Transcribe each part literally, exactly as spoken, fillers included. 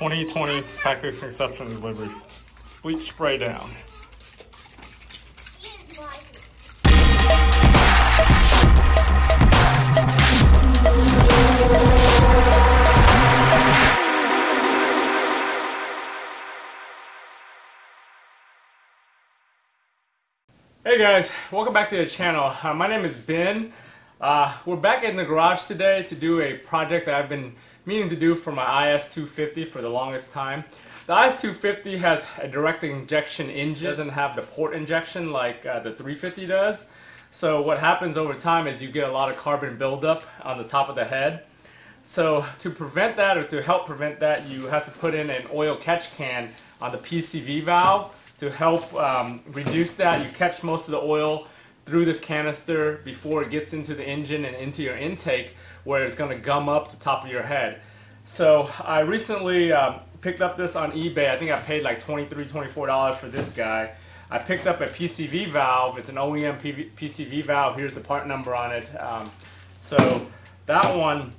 twenty twenty factory conception delivery. Bleach spray down. Hey guys, welcome back to the channel. Uh, my name is Ben. Uh, we're back in the garage today to do a project that I've been meaning to do for my I S two fifty for the longest time. The I S two fifty has a direct injection engine. It doesn't have the port injection like uh, the three fifty does. So what happens over time is you get a lot of carbon buildup on the top of the head. So to prevent that, or to help prevent that, you have to put in an oil catch can on the P C V valve to help um, reduce that. You catch most of the oil through this canister before it gets into the engine and into your intake, where it's gonna gum up the top of your head. So I recently um, picked up this on eBay. I think I paid like twenty-three, twenty-four dollars for this guy. I picked up a P C V valve. It's an O E M P C V valve. Here's the part number on it. Um, so that one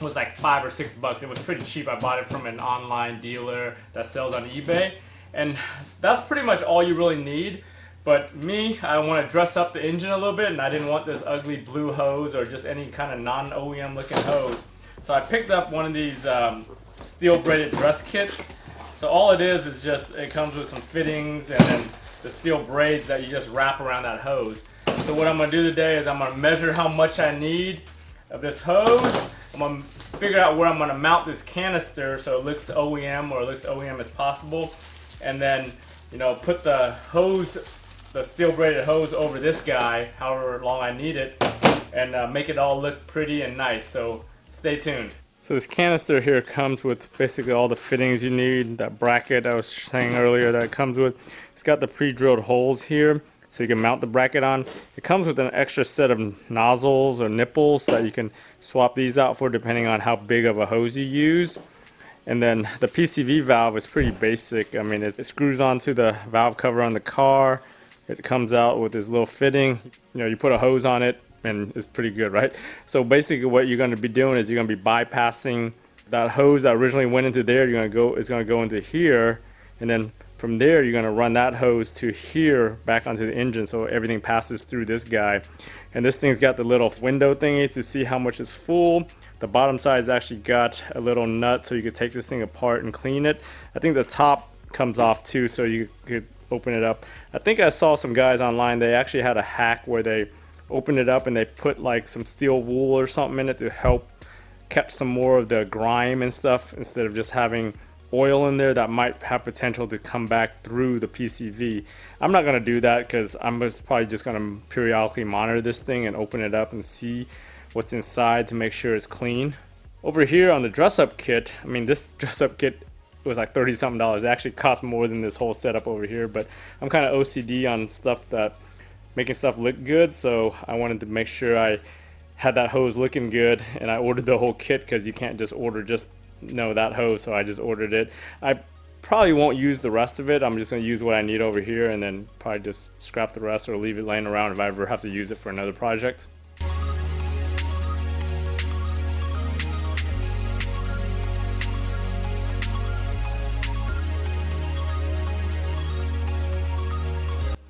was like five or six bucks. It was pretty cheap. I bought it from an online dealer that sells on eBay. And that's pretty much all you really need. But me, I want to dress up the engine a little bit, and I didn't want this ugly blue hose or just any kind of non-O E M looking hose. So I picked up one of these um, steel braided dress kits. So all it is is just, it comes with some fittings and then the steel braids that you just wrap around that hose. So what I'm going to do today is I'm going to measure how much I need of this hose. I'm going to figure out where I'm going to mount this canister so it looks O E M, or it looks O E M as possible. And then, you know, put the hose, the steel braided hose, over this guy, however long I need it, and uh, make it all look pretty and nice. So stay tuned. So this canister here comes with basically all the fittings you need. That bracket I was saying earlier that it comes with, it's got the pre-drilled holes here so you can mount the bracket on. It comes with an extra set of nozzles or nipples that you can swap these out for depending on how big of a hose you use. And then the P C V valve is pretty basic. I mean, it's, it screws onto the valve cover on the car. It comes out with this little fitting. You know, you put a hose on it and it's pretty good, right? So basically what you're gonna be doing is you're gonna be bypassing that hose that originally went into there. You're gonna go, it's gonna go into here. And then from there, you're gonna run that hose to here back onto the engine. So everything passes through this guy. And this thing's got the little window thingy to see how much is full. The bottom side's actually got a little nut so you could take this thing apart and clean it. I think the top comes off too, so you could open it up. I think I saw some guys online, they actually had a hack where they opened it up and they put like some steel wool or something in it to help catch some more of the grime and stuff, instead of just having oil in there that might have potential to come back through the P C V. I'm not going to do that because I'm just probably just going to periodically monitor this thing and open it up and see what's inside to make sure it's clean. Over here on the dress-up kit, I mean, this dress-up kit was like thirty something dollars. It actually cost more than this whole setup over here, but I'm kind of O C D on stuff, that making stuff look good, so I wanted to make sure I had that hose looking good, and I ordered the whole kit because you can't just order just no that hose. So I just ordered it. I probably won't use the rest of it. I'm just gonna use what I need over here and then probably just scrap the rest or leave it laying around if I ever have to use it for another project.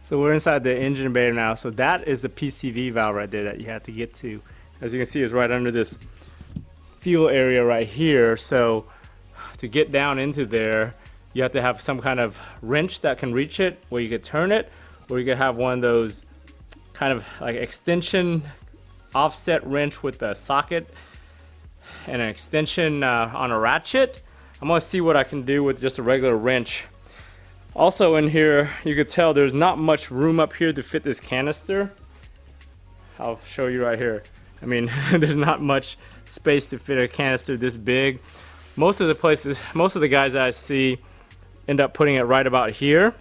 So we're inside the engine bay now. So that is the P C V valve right there that you have to get to. As you can see, it's right under this fuel area right here. So to get down into there, you have to have some kind of wrench that can reach it, where you could turn it, or you could have one of those kind of like extension offset wrench with a socket and an extension uh, on a ratchet. I'm gonna see what I can do with just a regular wrench. Also in here, you could tell there's not much room up here to fit this canister. I'll show you right here. I mean, there's not much space to fit a canister this big. Most of the places, most of the guys that I see end up putting it right about here.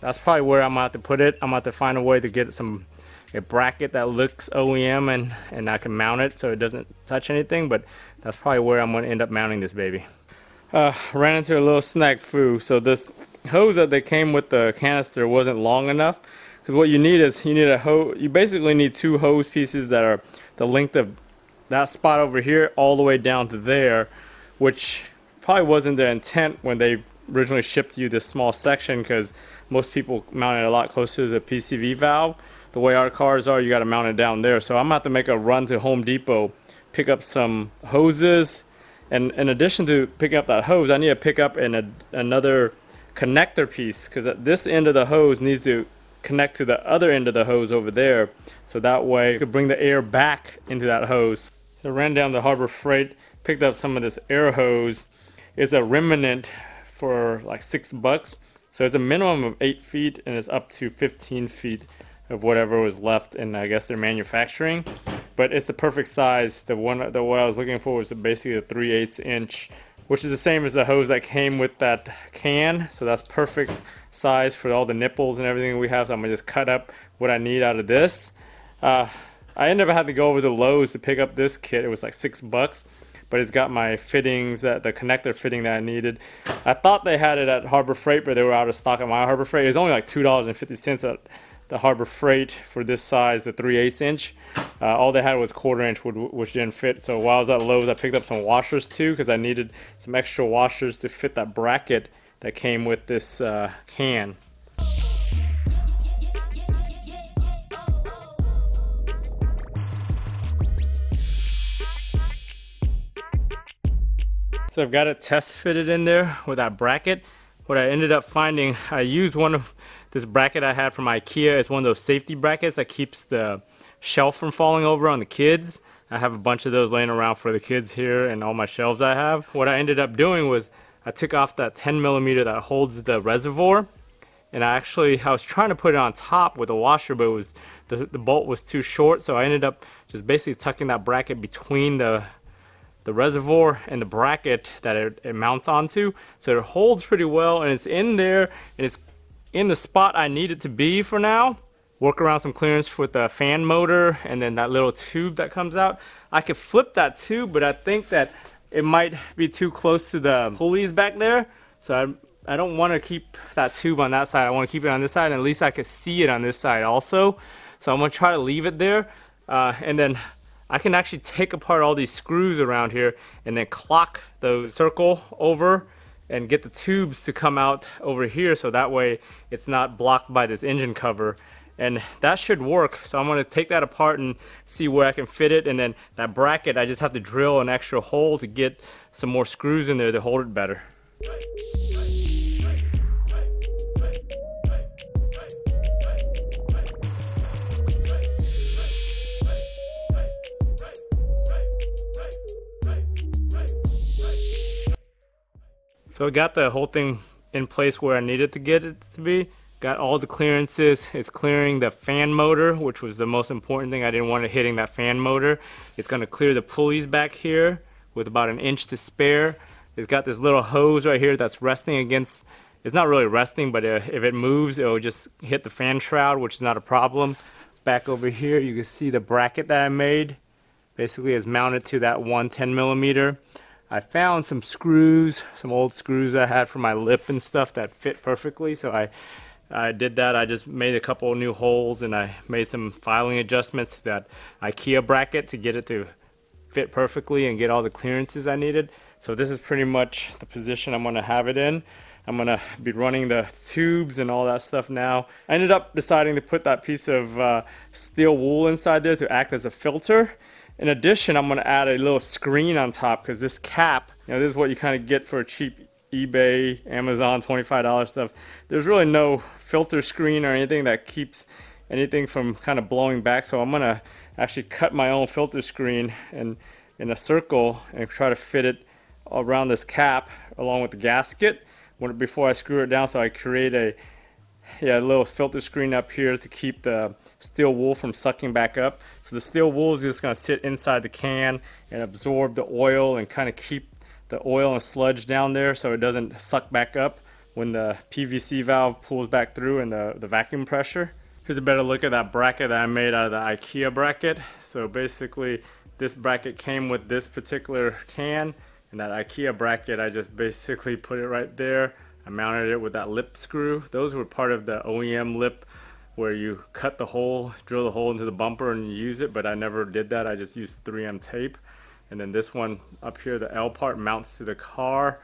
That's probably where I'm about to put it. I'm about to find a way to get some a bracket that looks O E M, and, and I can mount it so it doesn't touch anything, but that's probably where I'm gonna end up mounting this baby. Uh, ran into a little snafu. So this hose that they came with the canister wasn't long enough, because what you need is you need a hose. You basically need two hose pieces that are the length of that spot over here all the way down to there, which probably wasn't their intent when they originally shipped you this small section, because most people mount it a lot closer to the P C V valve. The way our cars are, you got to mount it down there. So I'm going to have to make a run to Home Depot, pick up some hoses, and in addition to picking up that hose, I need to pick up an, a, another connector piece, because this end of the hose needs to connect to the other end of the hose over there, so that way you could bring the air back into that hose. So I ran down to Harbor Freight, picked up some of this air hose. It's a remnant for like six bucks, so it's a minimum of eight feet and it's up to fifteen feet of whatever was left in, I guess, their manufacturing. But it's the perfect size. The one that what I was looking for was basically a three eighths inch, which is the same as the hose that came with that can. So that's perfect size for all the nipples and everything we have. So I'm gonna just cut up what I need out of this. Uh, I ended up having to go over to Lowe's to pick up this kit. It was like six bucks. But it's got my fittings, that the connector fitting that I needed. I thought they had it at Harbor Freight, but they were out of stock at my Harbor Freight. It was only like two dollars and fifty cents at the Harbor Freight for this size, the three eighths inch. Uh, all they had was quarter inch, which didn't fit. So while I was at Lowe's, I picked up some washers too, because I needed some extra washers to fit that bracket that came with this uh, can. So I've got it test fitted in there with that bracket. What I ended up finding, I used one of this bracket I had from IKEA. It's one of those safety brackets that keeps the shelf from falling over on the kids. I have a bunch of those laying around for the kids here and all my shelves I have. What I ended up doing was I took off that ten millimeter that holds the reservoir, and I actually, I was trying to put it on top with a washer, but it was, the, the bolt was too short, so I ended up just basically tucking that bracket between the the reservoir and the bracket that it, it mounts onto, so it holds pretty well, and it's in there and it's in the spot I need it to be for now. Work around some clearance with the fan motor and then that little tube that comes out. I could flip that tube, but I think that it might be too close to the pulleys back there, so I, I don't want to keep that tube on that side. I want to keep it on this side, and at least I could see it on this side also, so I'm gonna try to leave it there, uh, and then I can actually take apart all these screws around here and then clock the circle over and get the tubes to come out over here, so that way it's not blocked by this engine cover, and that should work. So I'm going to take that apart and see where I can fit it, and then that bracket I just have to drill an extra hole to get some more screws in there to hold it better. So I got the whole thing in place where I needed to get it to be. Got all the clearances. It's clearing the fan motor, which was the most important thing. I didn't want it hitting that fan motor. It's going to clear the pulleys back here with about an inch to spare. It's got this little hose right here that's resting against, it's not really resting, but if it moves, it'll just hit the fan shroud, which is not a problem. Back over here, you can see the bracket that I made. Basically, it's mounted to that one ten millimeter. I found some screws, some old screws I had for my lip and stuff that fit perfectly, so I, I did that. I just made a couple of new holes and I made some filing adjustments to that IKEA bracket to get it to fit perfectly and get all the clearances I needed. So this is pretty much the position I'm going to have it in. I'm going to be running the tubes and all that stuff now. I ended up deciding to put that piece of uh, steel wool inside there to act as a filter. In addition, I'm gonna add a little screen on top, because this cap, you know, this is what you kind of get for cheap eBay, Amazon, twenty-five dollar stuff. There's really no filter screen or anything that keeps anything from kind of blowing back. So I'm gonna actually cut my own filter screen and in a circle and try to fit it around this cap along with the gasket when, before I screw it down. So I create a, yeah, a little filter screen up here to keep the steel wool from sucking back up. So the steel wool is just going to sit inside the can and absorb the oil and kind of keep the oil and sludge down there, so it doesn't suck back up when the P V C valve pulls back through and the, the vacuum pressure. Here's a better look at that bracket that I made out of the IKEA bracket. So basically this bracket came with this particular can, and that IKEA bracket, I just basically put it right there. I mounted it with that lip screw. Those were part of the O E M lip where you cut the hole, drill the hole into the bumper and you use it, but I never did that. I just used three M tape. And then this one up here, the L part, mounts to the car.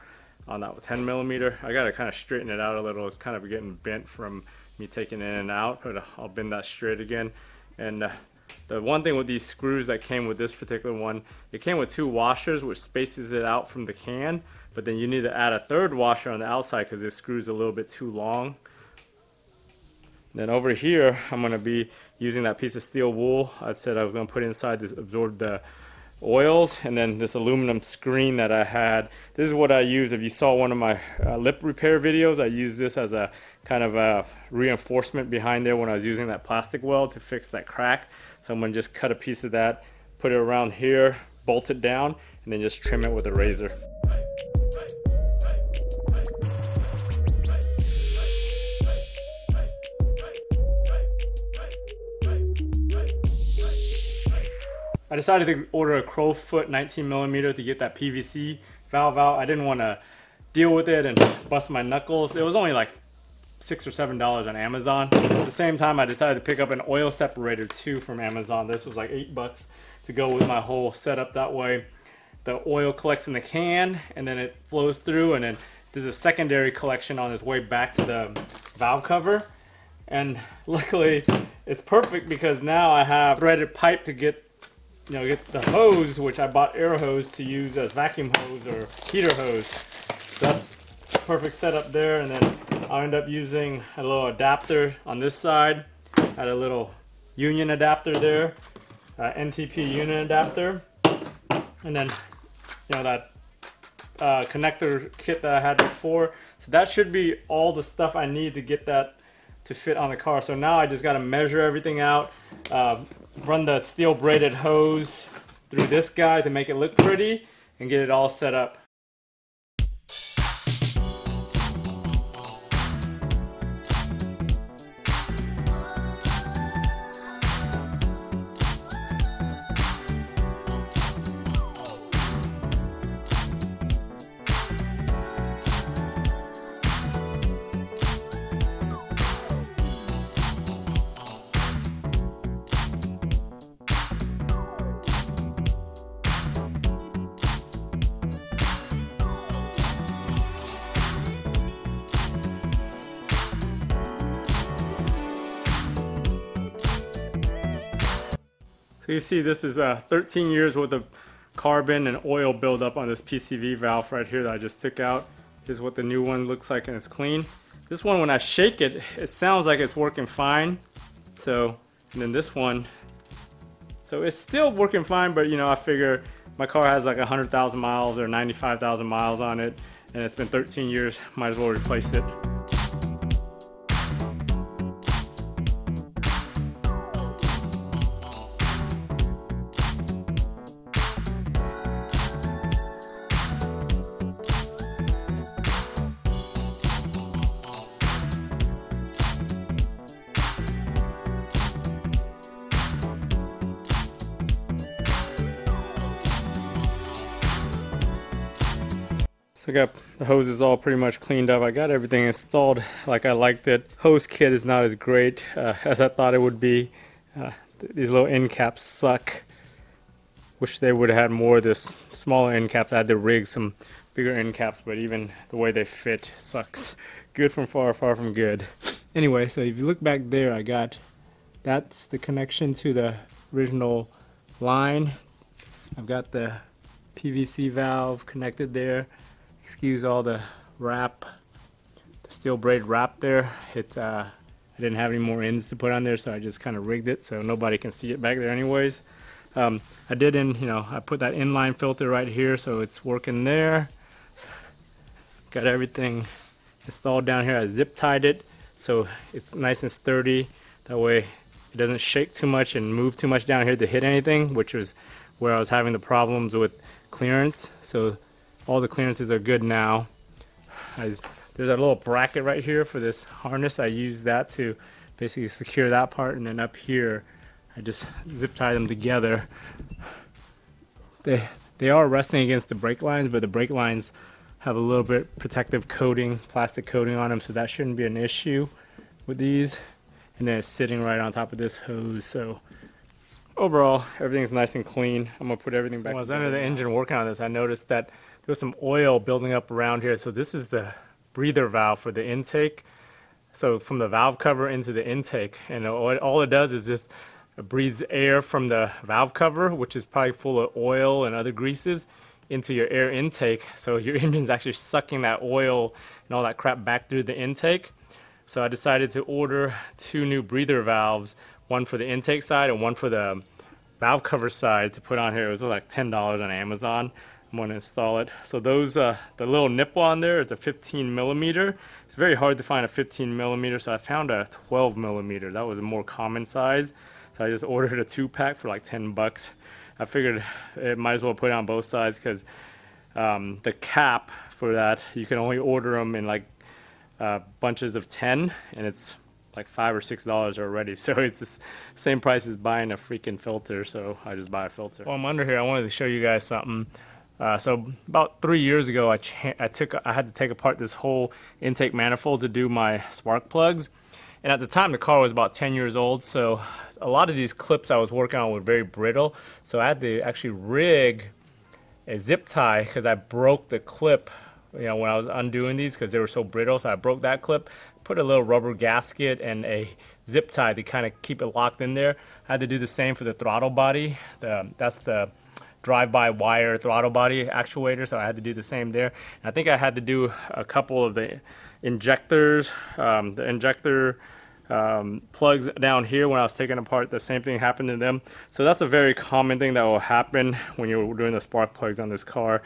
on that ten millimeter. I gotta kind of straighten it out a little. It's kind of getting bent from me taking it in and out, but I'll bend that straight again. And uh, the one thing with these screws that came with this particular one, it came with two washers, which spaces it out from the can, but then you need to add a third washer on the outside because this screw's a little bit too long. Then over here, I'm gonna be using that piece of steel wool I said I was gonna put inside to absorb the oils, and then this aluminum screen that I had. This is what I use. If you saw one of my uh, lip repair videos, I used this as a kind of a reinforcement behind there when I was using that plastic weld to fix that crack. So I'm gonna just cut a piece of that, put it around here, bolt it down, and then just trim it with a razor. I decided to order a crowfoot nineteen millimeter to get that P V C valve out. I didn't want to deal with it and bust my knuckles. It was only like six or seven dollars on Amazon. At the same time, I decided to pick up an oil separator too from Amazon. This was like eight bucks to go with my whole setup. That way the oil collects in the can and then it flows through, and then there's a secondary collection on its way back to the valve cover. And luckily it's perfect because now I have threaded pipe to get you know, get the hose, which I bought air hose to use as vacuum hose or heater hose. So that's perfect setup there. And then I'll end up using a little adapter on this side. Had a little union adapter there, uh, N T P union adapter. And then, you know, that uh, connector kit that I had before. So that should be all the stuff I need to get that to fit on the car. So now I just got to measure everything out. Uh, run the steel braided hose through this guy to make it look pretty and get it all set up. So you see this is uh, thirteen years worth of carbon and oil buildup on this P C V valve right here that I just took out. Here's what the new one looks like, and it's clean. This one, when I shake it, it sounds like it's working fine. So, and then this one, so it's still working fine, but you know, I figure my car has like one hundred thousand miles or ninety-five thousand miles on it, and it's been thirteen years, might as well replace it. So I got the hoses all pretty much cleaned up. I got everything installed like I liked it. Hose kit is not as great uh, as I thought it would be. Uh, these little end caps suck. Wish they would have had more of this smaller end caps. I had to rig some bigger end caps, but even the way they fit sucks. Good from far, far from good. Anyway, so if you look back there, I got, that's the connection to the original line. I've got the P V C valve connected there. Excuse all the wrap, the steel braid wrap there. It, uh, I didn't have any more ends to put on there, so I just kind of rigged it so nobody can see it back there anyways. Um, I did in, you know, I put that inline filter right here, so it's working there. Got everything installed down here. I zip tied it, so it's nice and sturdy. That way it doesn't shake too much and move too much down here to hit anything, which was where I was having the problems with clearance. So all the clearances are good now. I, there's a little bracket right here for this harness. I used that to basically secure that part, and then up here, I just zip tie them together. They, they are resting against the brake lines, but the brake lines have a little bit protective coating, plastic coating on them, so that shouldn't be an issue with these. And then it's sitting right on top of this hose, so overall, everything's nice and clean. I'm gonna put everything back. So when I was under the engine working on this, I noticed that there was some oil building up around here. So this is the breather valve for the intake. So from the valve cover into the intake, and all it does is just breathes air from the valve cover, which is probably full of oil and other greases, into your air intake. So your engine's actually sucking that oil and all that crap back through the intake. So I decided to order two new breather valves, one for the intake side and one for the valve cover side, to put on here. It was like ten dollars on Amazon. I'm going to install it. So those, uh, the little nipple on there is a fifteen millimeter. It's very hard to find a fifteen millimeter, so I found a twelve millimeter. That was a more common size. So I just ordered a two pack for like ten bucks. I figured it might as well put it on both sides, because um, the cap for that, you can only order them in like uh, bunches of ten, and it's like five or six dollars already. So it's the same price as buying a freaking filter. So I just buy a filter. While I'm under here, I wanted to show you guys something. Uh, so about three years ago, I, I took I had to take apart this whole intake manifold to do my spark plugs, and at the time the car was about ten years old. So a lot of these clips I was working on were very brittle. So I had to actually rig a zip tie, because I broke the clip, you know, when I was undoing these, because they were so brittle. So I broke that clip, put a little rubber gasket and a zip tie to kind of keep it locked in there. I had to do the same for the throttle body. The, that's the drive-by-wire throttle body actuator, so I had to do the same there. And I think I had to do a couple of the injectors, um, the injector um, plugs down here when I was taking apart. The same thing happened to them. So that's a very common thing that will happen when you're doing the spark plugs on this car.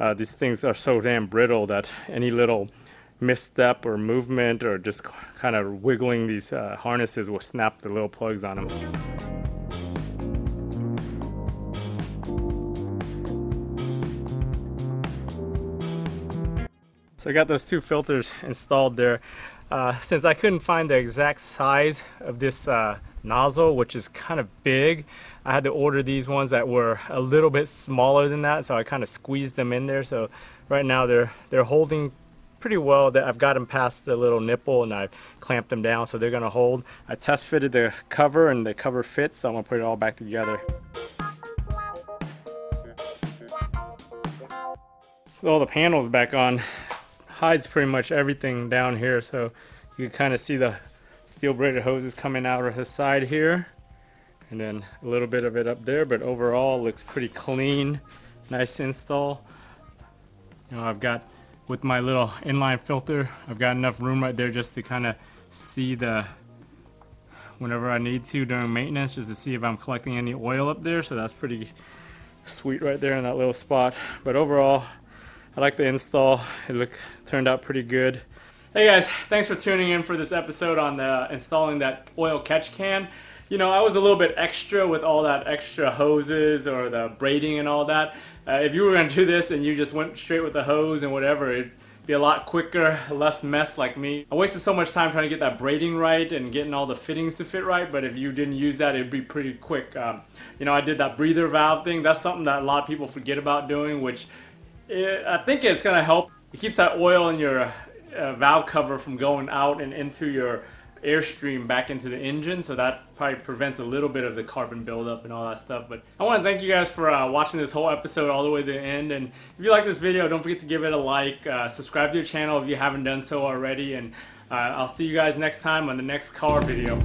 Uh, these things are so damn brittle that any little misstep or movement or just kind of wiggling these uh, harnesses will snap the little plugs on them. So I got those two filters installed there. Uh, since I couldn't find the exact size of this uh, nozzle, which is kind of big, I had to order these ones that were a little bit smaller than that. So I kind of squeezed them in there. So right now they're they're holding pretty well. That I've got them past the little nipple and I clamped them down, so they're going to hold. I test fitted the cover and the cover fits, so I'm going to put it all back together. With all the panels back on, hides pretty much everything down here, so you can kind of see the steel braided hoses coming out of the side here, and then a little bit of it up there. But overall, looks pretty clean, nice install. You know, I've got, with my little inline filter, I've got enough room right there just to kind of see the, whenever I need to during maintenance, just to see if I'm collecting any oil up there. So that's pretty sweet right there in that little spot. But overall, I like the install. It looked, turned out pretty good. Hey guys, thanks for tuning in for this episode on the, installing that oil catch can. You know, I was a little bit extra with all that extra hoses or the braiding and all that. Uh, if you were going to do this and you just went straight with the hose and whatever, it'd be a lot quicker, less mess like me. I wasted so much time trying to get that braiding right and getting all the fittings to fit right, but if you didn't use that, it'd be pretty quick. Um, you know, I did that breather valve thing. That's something that a lot of people forget about doing, which It, I think it's going to help. It keeps that oil in your uh, valve cover from going out and into your airstream back into the engine, so that probably prevents a little bit of the carbon buildup and all that stuff. But I want to thank you guys for uh, watching this whole episode all the way to the end, and if you like this video, don't forget to give it a like, uh, subscribe to the channel if you haven't done so already, and uh, I'll see you guys next time on the next car video.